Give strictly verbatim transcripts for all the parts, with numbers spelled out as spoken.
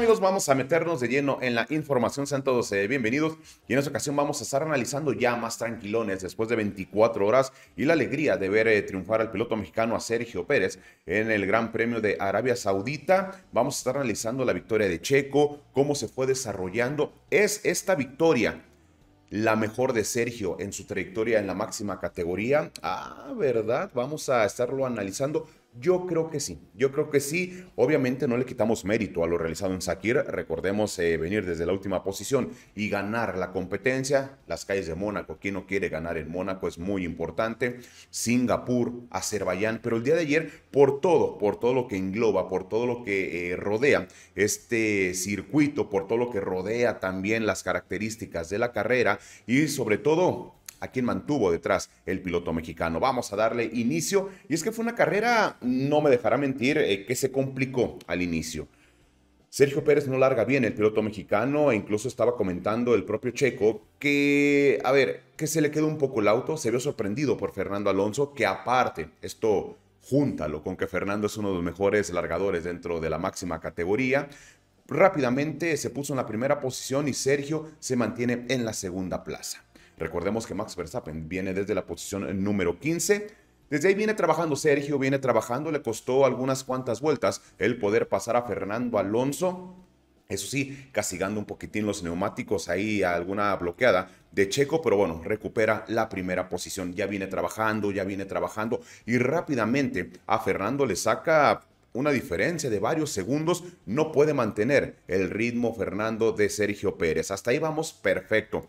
amigos, vamos a meternos de lleno en la información. Sean todos eh, bienvenidos y en esta ocasión vamos a estar analizando ya más tranquilones después de veinticuatro horas y la alegría de ver eh, triunfar al piloto mexicano a Sergio Pérez en el Gran Premio de Arabia Saudita. Vamos a estar analizando la victoria de Checo, cómo se fue desarrollando. ¿Es esta victoria la mejor de Sergio en su trayectoria en la máxima categoría? Ah, ¿verdad? Vamos a estarlo analizando. Yo creo que sí, yo creo que sí. Obviamente no le quitamos mérito a lo realizado en Sakir. Recordemos eh, venir desde la última posición y ganar la competencia. Las calles de Mónaco, quien no quiere ganar en Mónaco es muy importante. Singapur, Azerbaiyán, pero el día de ayer, por todo, por todo lo que engloba, por todo lo que eh, rodea este circuito, por todo lo que rodea también las características de la carrera y sobre todo a quien mantuvo detrás el piloto mexicano. Vamos a darle inicio. Y es que fue una carrera, no me dejará mentir, eh, que se complicó al inicio. Sergio Pérez no larga bien el piloto mexicano, e incluso estaba comentando el propio Checo que, a ver, que se le quedó un poco el auto. Se vio sorprendido por Fernando Alonso, que aparte, esto júntalo con que Fernando es uno de los mejores largadores dentro de la máxima categoría. Rápidamente se puso en la primera posición y Sergio se mantiene en la segunda plaza. Recordemos que Max Verstappen viene desde la posición número quince. Desde ahí viene trabajando Sergio, viene trabajando. Le costó algunas cuantas vueltas el poder pasar a Fernando Alonso. Eso sí, castigando un poquitín los neumáticos ahí, a alguna bloqueada de Checo. Pero bueno, recupera la primera posición. Ya viene trabajando, ya viene trabajando. Y rápidamente a Fernando le saca una diferencia de varios segundos. No puede mantener el ritmo Fernando de Sergio Pérez. Hasta ahí vamos perfecto.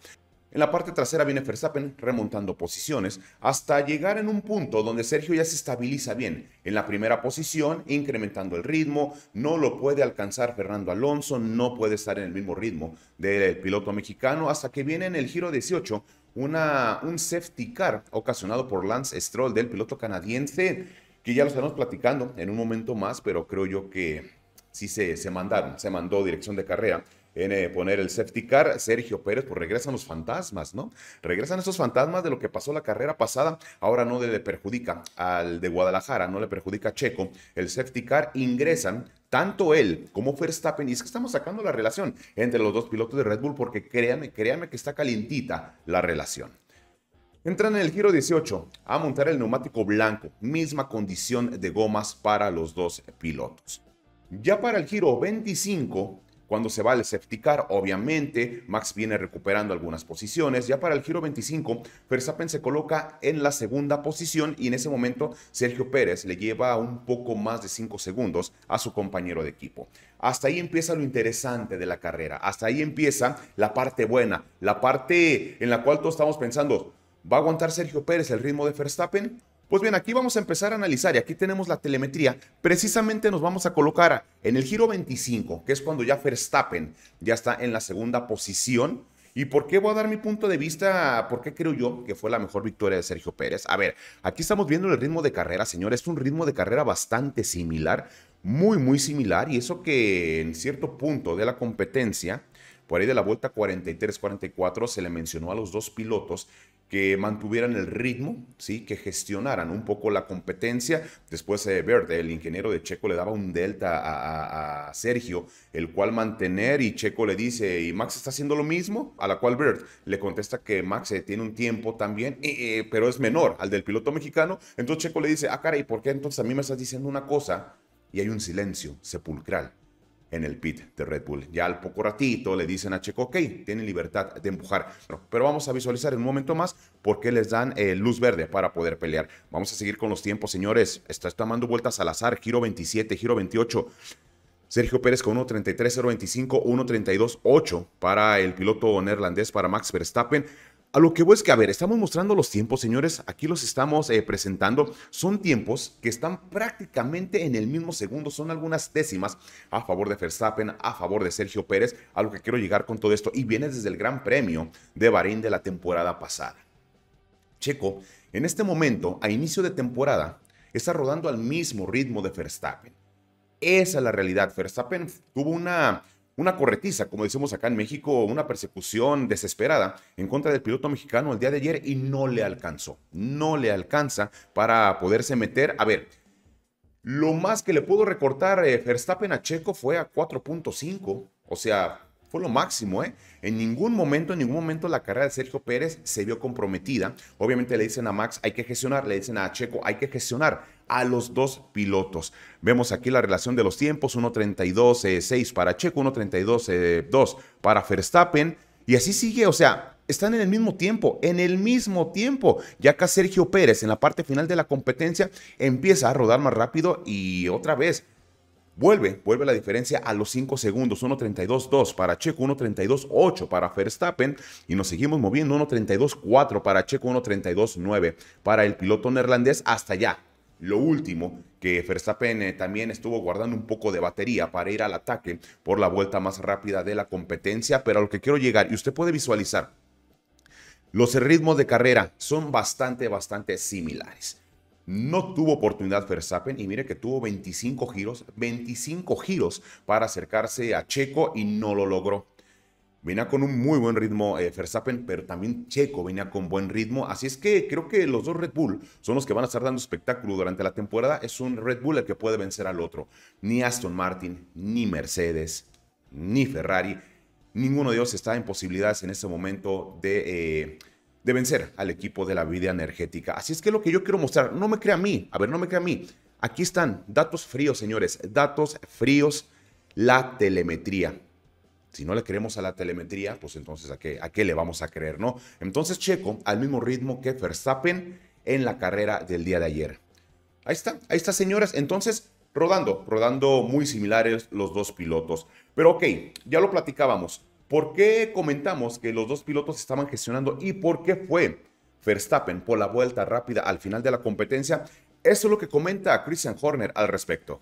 En la parte trasera viene Verstappen remontando posiciones hasta llegar en un punto donde Sergio ya se estabiliza bien. En la primera posición, incrementando el ritmo, no lo puede alcanzar Fernando Alonso, no puede estar en el mismo ritmo del piloto mexicano hasta que viene en el giro dieciocho una, un safety car ocasionado por Lance Stroll del piloto canadiense, que ya lo estaremos platicando en un momento más, pero creo yo que sí se, se mandaron, se mandó dirección de carrera en eh, poner el safety car. Sergio Pérez, pues regresan los fantasmas, ¿no? Regresan esos fantasmas de lo que pasó la carrera pasada. Ahora no le perjudica al de Guadalajara, no le perjudica a Checo. El safety car ingresan tanto él como Verstappen. Y es que estamos sacando la relación entre los dos pilotos de Red Bull porque créanme, créanme que está calientita la relación. Entran en el giro dieciocho a montar el neumático blanco. Misma condición de gomas para los dos pilotos. Ya para el giro veinticinco... cuando se va el safety car, obviamente, Max viene recuperando algunas posiciones. Ya para el giro veinticinco, Verstappen se coloca en la segunda posición y en ese momento Sergio Pérez le lleva un poco más de cinco segundos a su compañero de equipo. Hasta ahí empieza lo interesante de la carrera. Hasta ahí empieza la parte buena, la parte en la cual todos estamos pensando, ¿va a aguantar Sergio Pérez el ritmo de Verstappen? Pues bien, aquí vamos a empezar a analizar y aquí tenemos la telemetría. Precisamente nos vamos a colocar en el giro veinticinco, que es cuando ya Verstappen ya está en la segunda posición. ¿Y por qué voy a dar mi punto de vista? ¿Por qué creo yo que fue la mejor victoria de Sergio Pérez? A ver, aquí estamos viendo el ritmo de carrera, señores. Es un ritmo de carrera bastante similar, muy, muy similar. Y eso que en cierto punto de la competencia, por ahí de la vuelta cuarenta y tres cuarenta y cuatro, se le mencionó a los dos pilotos que mantuvieran el ritmo, ¿sí? Que gestionaran un poco la competencia. Después eh, Bert, el ingeniero de Checo, le daba un delta a, a, a Sergio, el cual mantener, y Checo le dice, ¿y Max está haciendo lo mismo? A la cual Bert le contesta que Max eh, tiene un tiempo también, eh, eh, pero es menor al del piloto mexicano. Entonces Checo le dice, ah, caray, ¿por qué entonces a mí me estás diciendo una cosa? Y hay un silencio sepulcral en el pit de Red Bull. Ya al poco ratito le dicen a Checo, ok, tienen libertad de empujar. Pero vamos a visualizar en un momento más por qué les dan eh, luz verde para poder pelear. Vamos a seguir con los tiempos, señores. Está tomando vueltas al azar. Giro veintisiete, giro veintiocho. Sergio Pérez con uno treinta y tres cero veinticinco, uno treinta y dos ocho para el piloto neerlandés, para Max Verstappen. A lo que voy es que, a ver, estamos mostrando los tiempos, señores. Aquí los estamos eh, presentando. Son tiempos que están prácticamente en el mismo segundo. Son algunas décimas a favor de Verstappen, a favor de Sergio Pérez. A lo que quiero llegar con todo esto. Y viene desde el Gran Premio de Bahrein de la temporada pasada. Checo, en este momento, a inicio de temporada, está rodando al mismo ritmo de Verstappen. Esa es la realidad. Verstappen tuvo una... Una corretiza, como decimos acá en México, una persecución desesperada en contra del piloto mexicano el día de ayer y no le alcanzó. No le alcanza para poderse meter. A ver, Lo más que le pudo recortar eh, Verstappen a Checo fue a cuatro punto cinco. O sea, fue lo máximo, ¿eh? En ningún momento, en ningún momento la carrera de Sergio Pérez se vio comprometida. Obviamente le dicen a Max, hay que gestionar. Le dicen a Checo, hay que gestionar. A los dos pilotos. Vemos aquí la relación de los tiempos. uno treinta y dos seis para Checo, uno treinta y dos dos para Verstappen. Y así sigue, o sea, están en el mismo tiempo, en el mismo tiempo. Ya acá Sergio Pérez en la parte final de la competencia empieza a rodar más rápido y otra vez vuelve, vuelve la diferencia a los cinco segundos. uno treinta y dos dos para Checo, uno treinta y dos ocho para Verstappen y nos seguimos moviendo. uno treinta y dos cuatro para Checo, uno treinta y dos nueve para el piloto neerlandés hasta allá. Lo último, que Verstappen eh, también estuvo guardando un poco de batería para ir al ataque por la vuelta más rápida de la competencia. Pero a lo que quiero llegar, y usted puede visualizar, los ritmos de carrera son bastante, bastante similares. No tuvo oportunidad Verstappen y mire que tuvo veinticinco giros, veinticinco giros para acercarse a Checo y no lo logró. Venía con un muy buen ritmo eh, Verstappen, pero también Checo venía con buen ritmo. Así es que creo que los dos Red Bull son los que van a estar dando espectáculo durante la temporada. Es un Red Bull el que puede vencer al otro. Ni Aston Martin, ni Mercedes, ni Ferrari. Ninguno de ellos está en posibilidades en este momento de, eh, de vencer al equipo de la vida energética. Así es que lo que yo quiero mostrar, no me crea a mí. A ver, no me crea a mí. Aquí están datos fríos, señores. Datos fríos, la telemetría. Si no le creemos a la telemetría, pues entonces ¿a qué, a qué le vamos a creer, no? Entonces Checo al mismo ritmo que Verstappen en la carrera del día de ayer. Ahí está, ahí está, señores. Entonces rodando, rodando muy similares los dos pilotos. Pero ok, ya lo platicábamos. ¿Por qué comentamos que los dos pilotos estaban gestionando y por qué fue Verstappen por la vuelta rápida al final de la competencia? Eso es lo que comenta Christian Horner al respecto.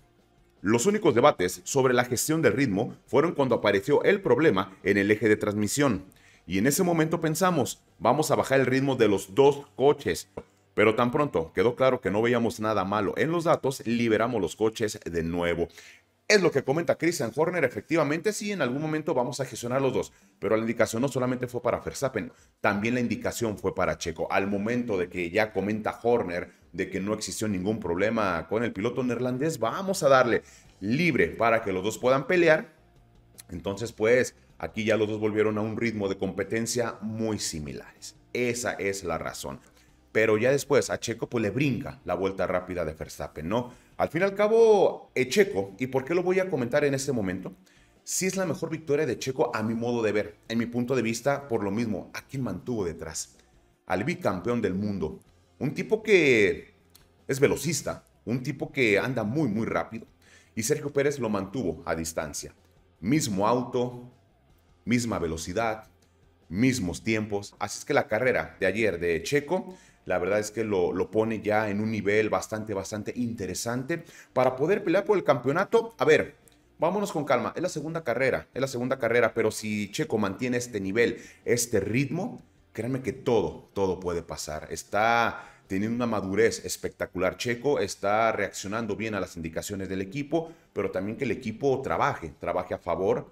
Los únicos debates sobre la gestión del ritmo fueron cuando apareció el problema en el eje de transmisión. Y en ese momento pensamos, vamos a bajar el ritmo de los dos coches. Pero tan pronto quedó claro que no veíamos nada malo en los datos, liberamos los coches de nuevo. Es lo que comenta Christian Horner. Efectivamente, sí, en algún momento vamos a gestionar los dos. Pero la indicación no solamente fue para Verstappen, también la indicación fue para Checo. Al momento de que ya comenta Horner de que no existió ningún problema con el piloto neerlandés, vamos a darle libre para que los dos puedan pelear. Entonces, pues, aquí ya los dos volvieron a un ritmo de competencia muy similares. Esa es la razón. Pero ya después a Checo pues le brinca la vuelta rápida de Verstappen, ¿no? Al fin y al cabo, eh, Checo, ¿y por qué lo voy a comentar en este momento? Sí es la mejor victoria de Checo a mi modo de ver, en mi punto de vista, por lo mismo, ¿a quién mantuvo detrás? Al bicampeón del mundo, un tipo que es velocista, un tipo que anda muy, muy rápido, y Sergio Pérez lo mantuvo a distancia. Mismo auto, misma velocidad, mismos tiempos, así es que la carrera de ayer de Checo, la verdad es que lo, lo pone ya en un nivel bastante, bastante interesante para poder pelear por el campeonato. A ver, vámonos con calma. Es la segunda carrera, es la segunda carrera, pero si Checo mantiene este nivel, este ritmo, créanme que todo, todo puede pasar. Está teniendo una madurez espectacular Checo, está reaccionando bien a las indicaciones del equipo, pero también que el equipo trabaje, trabaje a favor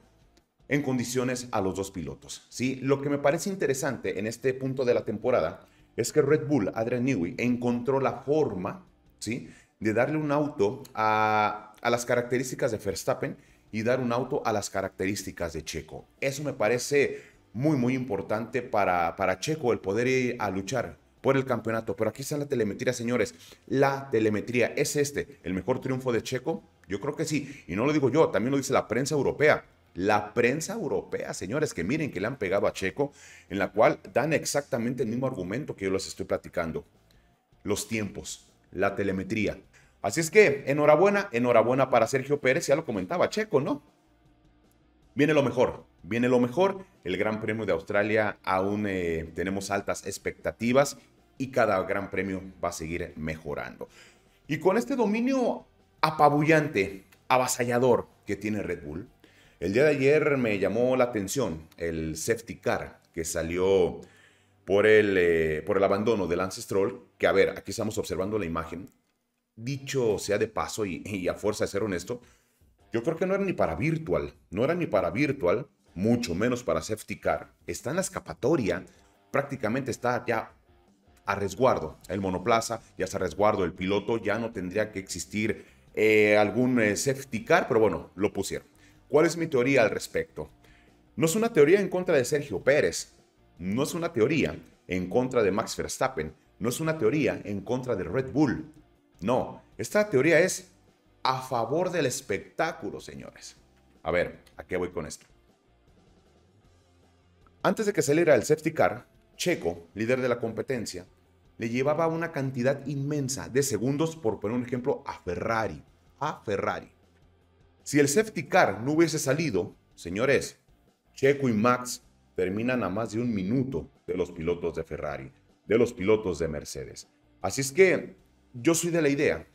en condiciones a los dos pilotos, ¿sí? Lo que me parece interesante en este punto de la temporada es que Red Bull, Adrian Newey, encontró la forma, ¿sí?, de darle un auto a, a las características de Verstappen y dar un auto a las características de Checo. Eso me parece muy, muy importante para, para Checo, el poder ir a luchar por el campeonato. Pero aquí está la telemetría, señores. La telemetría. ¿Es este el mejor triunfo de Checo? Yo creo que sí. Y no lo digo yo, también lo dice la prensa europea. La prensa europea, señores, que miren que le han pegado a Checo, en la cual dan exactamente el mismo argumento que yo les estoy platicando. Los tiempos, la telemetría. Así es que, enhorabuena, enhorabuena para Sergio Pérez, ya lo comentaba Checo, ¿no? Viene lo mejor, viene lo mejor. El Gran Premio de Australia aún eh, tenemos altas expectativas y cada Gran Premio va a seguir mejorando. Y con este dominio apabullante, avasallador que tiene Red Bull, el día de ayer me llamó la atención el safety car que salió por el, eh, por el abandono de Lance Stroll, que a ver, aquí estamos observando la imagen. Dicho sea de paso y, y a fuerza de ser honesto, yo creo que no era ni para virtual, no era ni para virtual, mucho menos para safety car. Está en la escapatoria, prácticamente está ya a resguardo el monoplaza, ya está a resguardo el piloto, ya no tendría que existir eh, algún eh, safety car, pero bueno, lo pusieron. ¿Cuál es mi teoría al respecto? No es una teoría en contra de Sergio Pérez, no es una teoría en contra de Max Verstappen, no es una teoría en contra de Red Bull. No, esta teoría es a favor del espectáculo, señores. A ver, ¿a qué voy con esto? Antes de que saliera el safety car, Checo, líder de la competencia, le llevaba una cantidad inmensa de segundos, por poner un ejemplo, a Ferrari. A Ferrari. Si el safety car no hubiese salido, señores, Checo y Max terminan a más de un minuto de los pilotos de Ferrari, de los pilotos de Mercedes. Así es que yo soy de la idea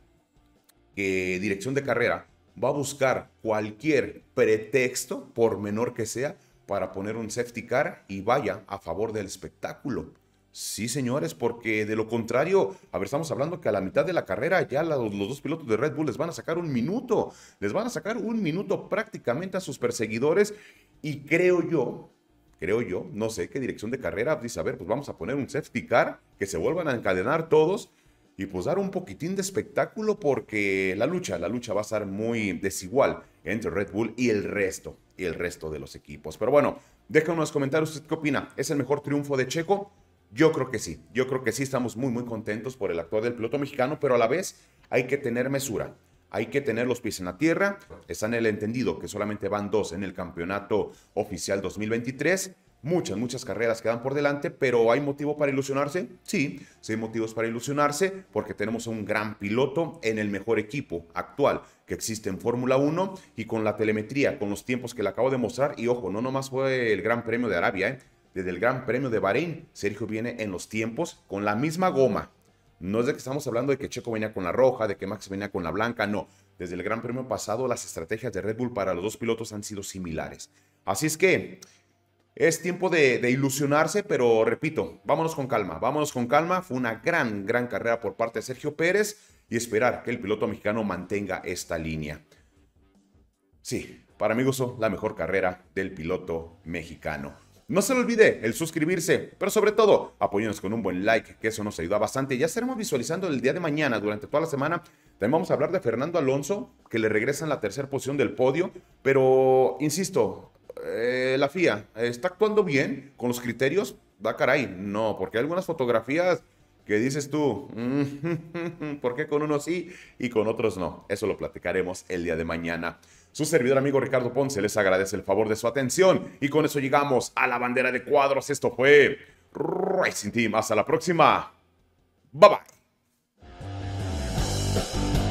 que dirección de carrera va a buscar cualquier pretexto, por menor que sea, para poner un safety car y vaya a favor del espectáculo. Sí, señores, porque de lo contrario, a ver, estamos hablando que a la mitad de la carrera ya la, los dos pilotos de Red Bull les van a sacar un minuto. Les van a sacar un minuto prácticamente a sus perseguidores y creo yo, creo yo, no sé qué dirección de carrera dice, a ver, pues vamos a poner un safety car, que se vuelvan a encadenar todos y pues dar un poquitín de espectáculo porque la lucha, la lucha va a estar muy desigual entre Red Bull y el resto, y el resto de los equipos. Pero bueno, déjanos en los comentarios usted qué opina. ¿Es el mejor triunfo de Checo? Yo creo que sí, yo creo que sí, estamos muy, muy contentos por el actuar del piloto mexicano, pero a la vez hay que tener mesura, hay que tener los pies en la tierra. Está en el entendido que solamente van dos en el campeonato oficial dos mil veintitrés, muchas, muchas carreras quedan por delante, pero ¿hay motivo para ilusionarse? Sí, sí hay motivos para ilusionarse, porque tenemos a un gran piloto en el mejor equipo actual que existe en Fórmula uno, y con la telemetría, con los tiempos que le acabo de mostrar, y ojo, no nomás fue el Gran Premio de Arabia, ¿eh? Desde el Gran Premio de Bahrein, Sergio viene en los tiempos con la misma goma. No es de que estamos hablando de que Checo venía con la roja, de que Max venía con la blanca, no. Desde el Gran Premio pasado, las estrategias de Red Bull para los dos pilotos han sido similares. Así es que es tiempo de, de ilusionarse, pero repito, vámonos con calma, vámonos con calma. Fue una gran, gran carrera por parte de Sergio Pérez y esperar que el piloto mexicano mantenga esta línea. Sí, para mi gusto, la mejor carrera del piloto mexicano. No se le olvide el suscribirse, pero sobre todo, apóyenos con un buen like, que eso nos ayuda bastante. Ya estaremos visualizando el día de mañana, durante toda la semana. También vamos a hablar de Fernando Alonso, que le regresa en la tercera posición del podio. Pero, insisto, eh, la F I A está actuando bien con los criterios. Da caray, no, porque hay algunas fotografías que dices tú, ¿por qué con unos sí y con otros no? Eso lo platicaremos el día de mañana. Su servidor amigo Ricardo Ponce les agradece el favor de su atención. Y con eso llegamos a la bandera de cuadros. Esto fue Racing Team. Hasta la próxima. Bye bye.